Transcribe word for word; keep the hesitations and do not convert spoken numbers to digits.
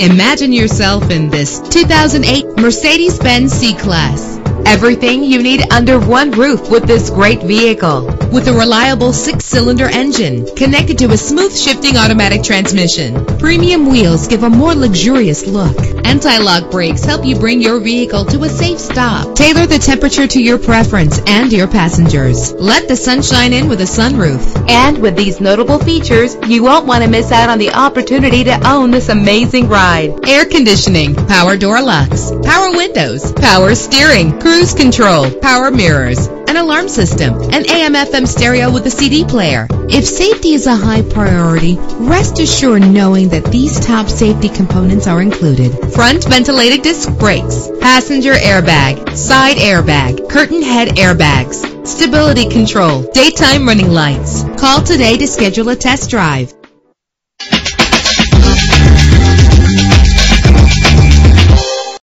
Imagine yourself in this two thousand eight Mercedes-Benz C-Class. Everything you need under one roof with this great vehicle. With a reliable six-cylinder engine connected to a smooth shifting automatic transmission, premium wheels give a more luxurious look. Anti-lock brakes help you bring your vehicle to a safe stop. Tailor the temperature to your preference and your passengers. Let the sunshine in with a sunroof. And with these notable features, you won't want to miss out on the opportunity to own this amazing ride. Air conditioning, power door locks, power windows, power steering, cruise control, power mirrors, an alarm system, an A M F M stereo with a C D player. If safety is a high priority, rest assured knowing that these top safety components are included. Front ventilated disc brakes, passenger airbag, side airbag, curtain head airbags, stability control, daytime running lights. Call today to schedule a test drive.